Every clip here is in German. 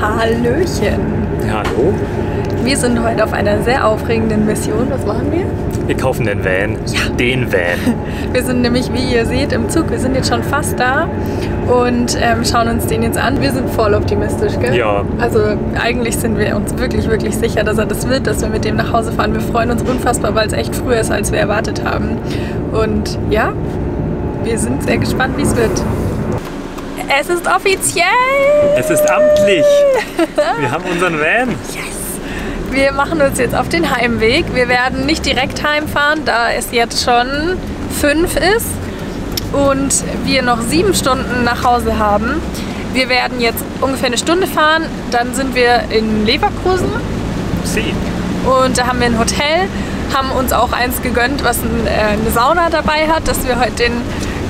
Hallöchen. Hallo. Wir sind heute auf einer sehr aufregenden Mission. Was machen wir? Wir kaufen den Van. Ja. Den Van. Wir sind nämlich, wie ihr seht, im Zug. Wir sind jetzt schon fast da und schauen uns den jetzt an. Wir sind voll optimistisch, gell? Ja. Also eigentlich sind wir uns wirklich, wirklich sicher, dass er das wird, dass wir mit dem nach Hause fahren. Wir freuen uns unfassbar, weil es echt früher ist, als wir erwartet haben. Und ja, wir sind sehr gespannt, wie es wird. Es ist offiziell! Es ist amtlich! Wir haben unseren Van! Yes! Wir machen uns jetzt auf den Heimweg. Wir werden nicht direkt heimfahren, da es jetzt schon 5 ist und wir noch 7 Stunden nach Hause haben. Wir werden jetzt ungefähr eine Stunde fahren, dann sind wir in Leverkusen. Sie. Und da haben wir ein Hotel, haben uns auch eins gegönnt, was eine Sauna dabei hat, dass wir heute den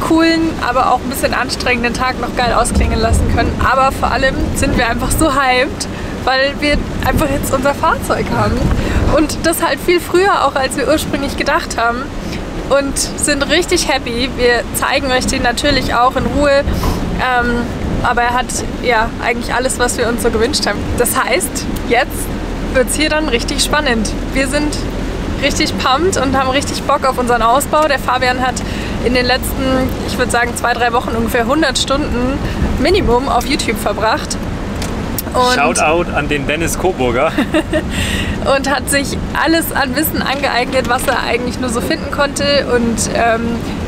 coolen, aber auch ein bisschen anstrengenden Tag noch geil ausklingen lassen können. Aber vor allem sind wir einfach so hyped, weil wir einfach jetzt unser Fahrzeug haben. Und das halt viel früher auch, als wir ursprünglich gedacht haben. Und sind richtig happy. Wir zeigen euch den natürlich auch in Ruhe. Aber er hat ja eigentlich alles, was wir uns so gewünscht haben. Das heißt, jetzt wird es hier dann richtig spannend. Wir sind richtig pumped und haben richtig Bock auf unseren Ausbau. Der Fabian hat in den letzten, ich würde sagen, 2-3 Wochen ungefähr 100 Stunden Minimum auf YouTube verbracht. Und Shoutout an den Dennis Coburger. Und hat sich alles an Wissen angeeignet, was er eigentlich nur so finden konnte. Und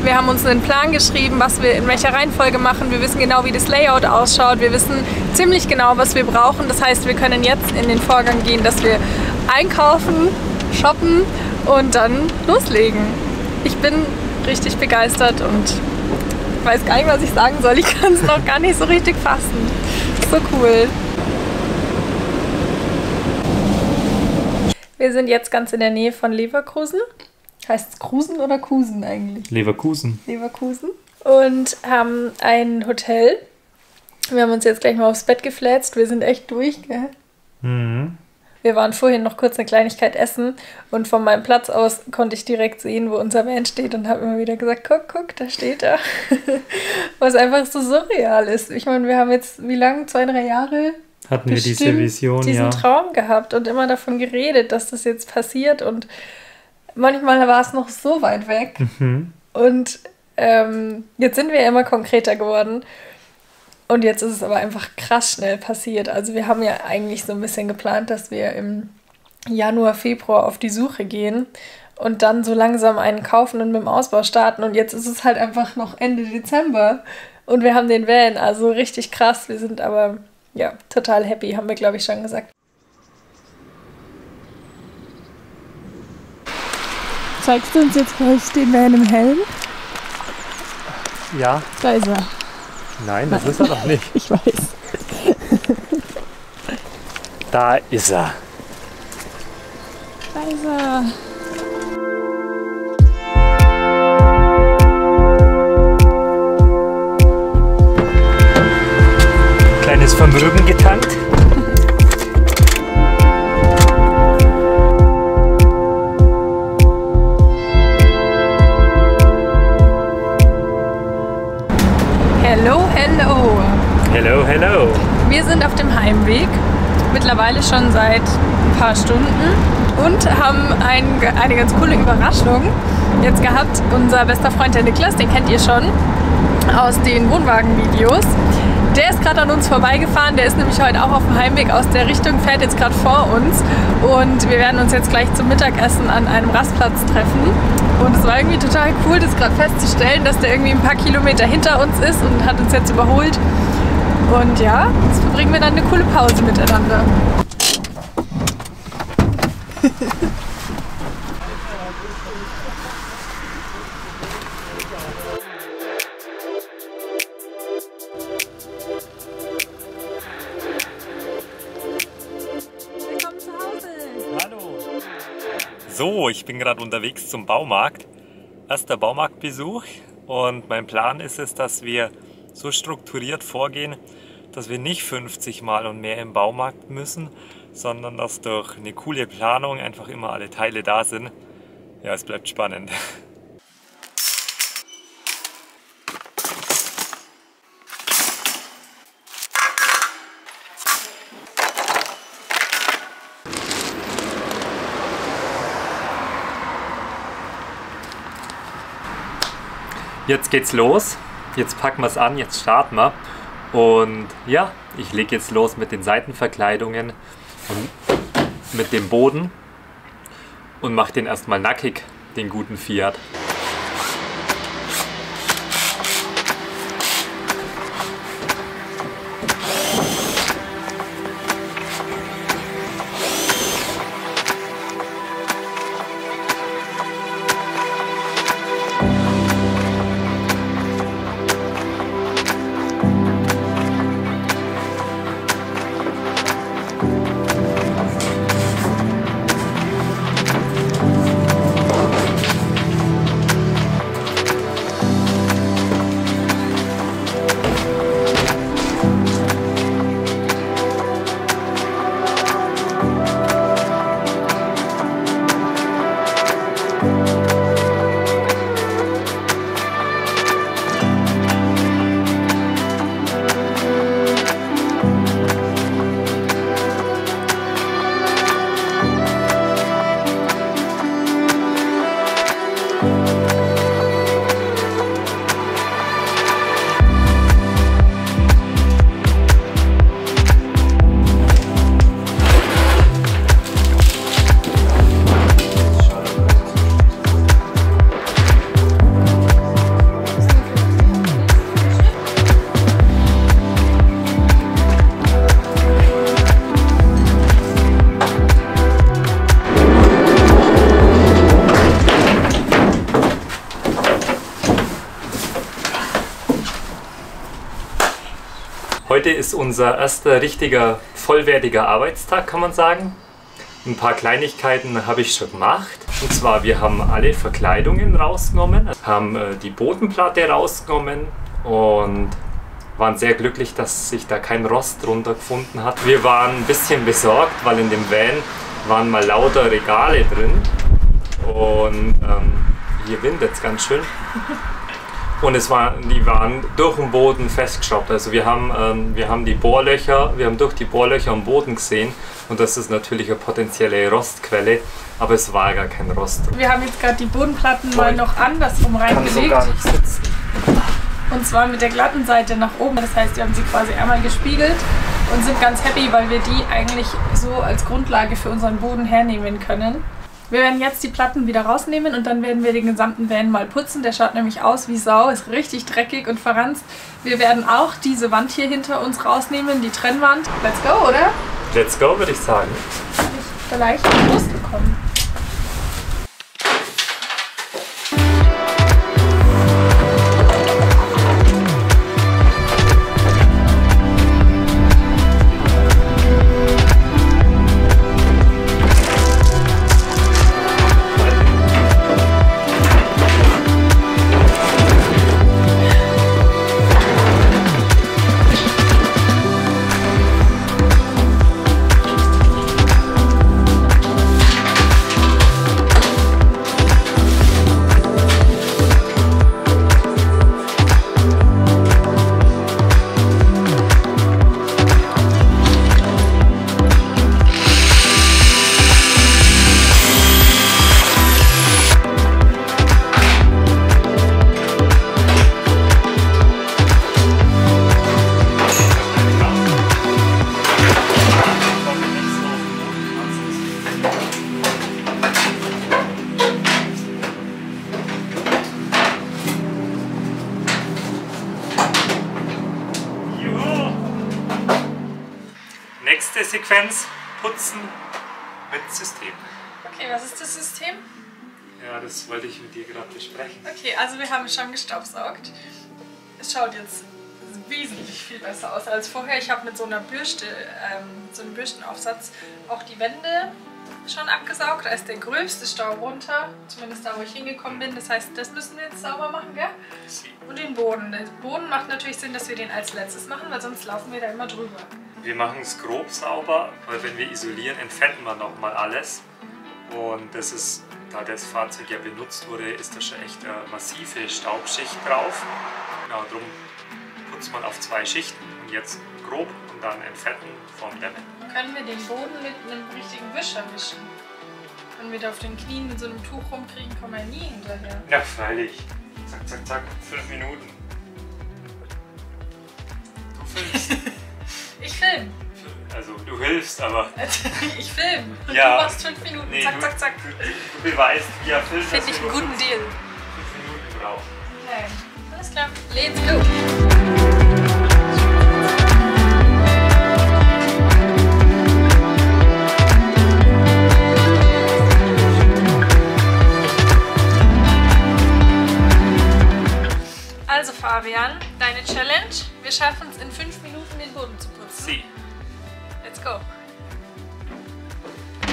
wir haben uns einen Plan geschrieben, was wir in welcher Reihenfolge machen. Wir wissen genau, wie das Layout ausschaut. Wir wissen ziemlich genau, was wir brauchen. Das heißt, wir können jetzt in den Vorgang gehen, dass wir einkaufen, shoppen und dann loslegen. Ich bin richtig begeistert und weiß gar nicht, was ich sagen soll. Ich kann es noch gar nicht so richtig fassen. So cool. Wir sind jetzt ganz in der Nähe von Leverkusen. Heißt es Krusen oder Kusen eigentlich? Leverkusen. Leverkusen. Und haben ein Hotel. Wir haben uns jetzt gleich mal aufs Bett gefläzt. Wir sind echt durch, gell? Mhm. Wir waren vorhin noch kurz eine Kleinigkeit essen und von meinem Platz aus konnte ich direkt sehen, wo unser Van steht und habe immer wieder gesagt, guck, guck, da steht er. Was einfach so surreal ist. Ich meine, wir haben jetzt, wie lange? 2-3 Jahre? Hatten wir diese Vision, diesen Traum gehabt und immer davon geredet, dass das jetzt passiert und manchmal war es noch so weit weg und jetzt sind wir immer konkreter geworden und jetzt ist es aber einfach krass schnell passiert. Also wir haben ja eigentlich so ein bisschen geplant, dass wir im Januar, Februar auf die Suche gehen und dann so langsam einen kaufen und mit dem Ausbau starten und jetzt ist es halt einfach noch Ende Dezember und wir haben den Van, also richtig krass, wir sind aber... Ja, total happy, haben wir, glaube ich, schon gesagt. Zeigst du uns jetzt gleich den Van im Helm? Ja. Da ist er. Nein, das ist er doch nicht. Ich weiß. Da ist er. Da ist er. Kleines Vermögen getankt. Hello, hello. Hello, hello. Wir sind auf dem Heimweg, mittlerweile schon seit ein paar Stunden und haben eine ganz coole Überraschung jetzt gehabt. Unser bester Freund, der Niklas, den kennt ihr schon aus den Wohnwagen-Videos. Der ist gerade an uns vorbeigefahren, der ist nämlich heute auch auf dem Heimweg aus der Richtung, fährt jetzt gerade vor uns und wir werden uns jetzt gleich zum Mittagessen an einem Rastplatz treffen. Und es war irgendwie total cool, das gerade festzustellen, dass der irgendwie ein paar Kilometer hinter uns ist und hat uns jetzt überholt. Und ja, jetzt verbringen wir dann eine coole Pause miteinander. So, ich bin gerade unterwegs zum Baumarkt. Erster Baumarktbesuch und mein Plan ist es, dass wir so strukturiert vorgehen, dass wir nicht 50 Mal und mehr im Baumarkt müssen, sondern dass durch eine coole Planung einfach immer alle Teile da sind. Ja, es bleibt spannend. jetzt geht's los. Jetzt packen wir es an, jetzt starten wir. Und ja, ich lege jetzt los mit den Seitenverkleidungen und mit dem Boden und mache den erstmal nackig, den guten Fiat. Heute ist unser erster richtiger, vollwertiger Arbeitstag, kann man sagen. Ein paar Kleinigkeiten habe ich schon gemacht. Und zwar, wir haben alle Verkleidungen rausgenommen, haben die Bodenplatte rausgenommen und waren sehr glücklich, dass sich da kein Rost drunter gefunden hat. Wir waren ein bisschen besorgt, weil in dem Van waren mal lauter Regale drin. Und hier windet es ganz schön. Und die waren durch den Boden festgeschraubt. Also wir haben die Bohrlöcher, wir haben durch die Bohrlöcher am Boden gesehen. Und das ist natürlich eine potenzielle Rostquelle, aber es war gar kein Rost. Wir haben jetzt gerade die Bodenplatten mal noch andersrum reingelegt. Und zwar mit der glatten Seite nach oben. Das heißt, wir haben sie quasi einmal gespiegelt und sind ganz happy, weil wir die eigentlich so als Grundlage für unseren Boden hernehmen können. Wir werden jetzt die Platten wieder rausnehmen und dann werden wir den gesamten Van mal putzen. Der schaut nämlich aus wie Sau, ist richtig dreckig und verranzt. Wir werden auch diese Wand hier hinter uns rausnehmen, die Trennwand. Let's go, oder? Let's go, würde ich sagen. Habe ich vielleicht Lust bekommen. Nächste Sequenz, putzen mit System. Okay, was ist das System? Ja, das wollte ich mit dir gerade besprechen. Okay, also wir haben schon gestaubsaugt. Es schaut jetzt wesentlich viel besser aus als vorher. Ich habe mit so einer Bürste, so einem Bürstenaufsatz auch die Wände schon abgesaugt. Da ist der größte Staub runter, zumindest da, wo ich hingekommen bin. Das heißt, das müssen wir jetzt sauber machen, gell? Und den Boden. Den Boden macht natürlich Sinn, dass wir den als letztes machen, weil sonst laufen wir da immer drüber. Wir machen es grob sauber, weil wenn wir isolieren, entfetten wir nochmal alles. Und das ist, da das Fahrzeug ja benutzt wurde, ist da schon echt eine massive Staubschicht drauf. Genau, darum putzt man auf 2 Schichten und jetzt grob und dann entfetten vom Dämmen. Können wir den Boden mit einem richtigen Wischer wischen? Wenn wir da auf den Knien mit so einem Tuch rumkriegen, kommen wir nie hinterher. Ja, freilich. Zack, zack, zack. 5 Minuten. Du filmst. Ich film. Also du hilfst, aber... Ich film. Ja. Du machst 5 Minuten. Nee, zack, zack, zack. Du beweist, ja, filmst. Finde ich einen guten Deal. 5 Minuten brauchst. Okay. Alles klar. Let's go. Also Fabian, deine Challenge, wir schaffen es in 5 Minuten den Boden zu putzen. Sie. Let's go. Oh.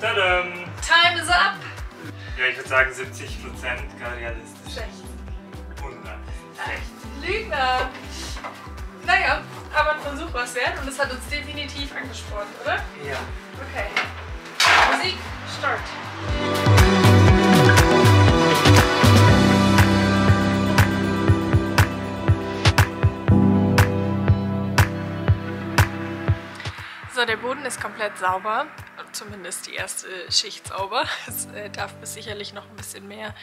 Tadam. Time is up. Ja, ich würde sagen 70% gar realistisch. Schlecht. 100. Echt? Lügner! Naja, aber ein Versuch war es wert und das hat uns definitiv angespornt, oder? Ja. Okay. Musik, Start! So, der Boden ist komplett sauber. Zumindest die erste Schicht sauber. Es darf bis sicherlich noch ein bisschen mehr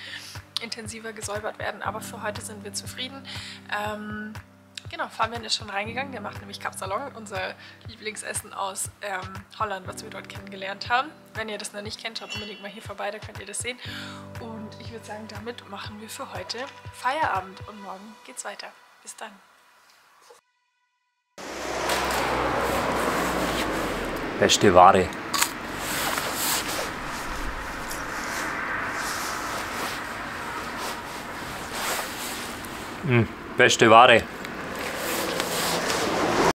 intensiver gesäubert werden, aber für heute sind wir zufrieden. Genau, Fabian ist schon reingegangen, der macht nämlich Kapsalon, unser Lieblingsessen aus Holland, was wir dort kennengelernt haben. Wenn ihr das noch nicht kennt, schaut unbedingt mal hier vorbei, da könnt ihr das sehen. Und ich würde sagen, damit machen wir für heute Feierabend und morgen geht's weiter. Bis dann. Beste Ware. Beste Ware.